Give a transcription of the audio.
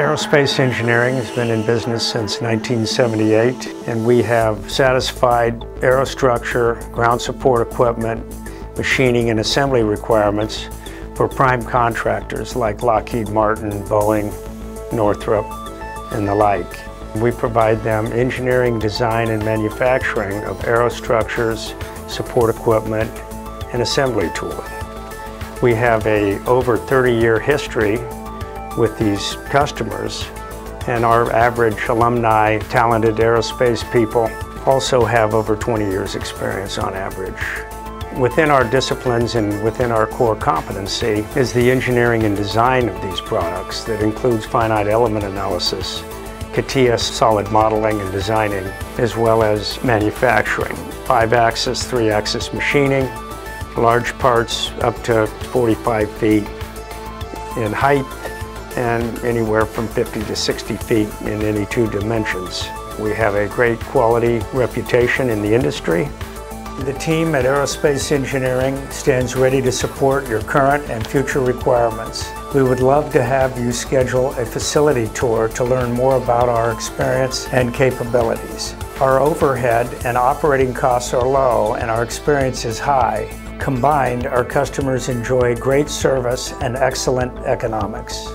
Aerospace Engineering has been in business since 1978, and we have satisfied aerostructure, ground support equipment, machining and assembly requirements for prime contractors like Lockheed Martin, Boeing, Northrop, and the like. We provide them engineering, design, and manufacturing of aerostructures, support equipment, and assembly tooling. We have a over 30-year history with these customers, and our average alumni, talented aerospace people, also have over 20 years experience on average. Within our disciplines and within our core competency is the engineering and design of these products that includes finite element analysis, CATIA solid modeling and designing, as well as manufacturing, 5-axis, 3-axis machining, large parts up to 45 feet in height, and anywhere from 50 to 60 feet in any two dimensions. We have a great quality reputation in the industry. The team at Aerospace Engineering stands ready to support your current and future requirements. We would love to have you schedule a facility tour to learn more about our experience and capabilities. Our overhead and operating costs are low and our experience is high. Combined, our customers enjoy great service and excellent economics.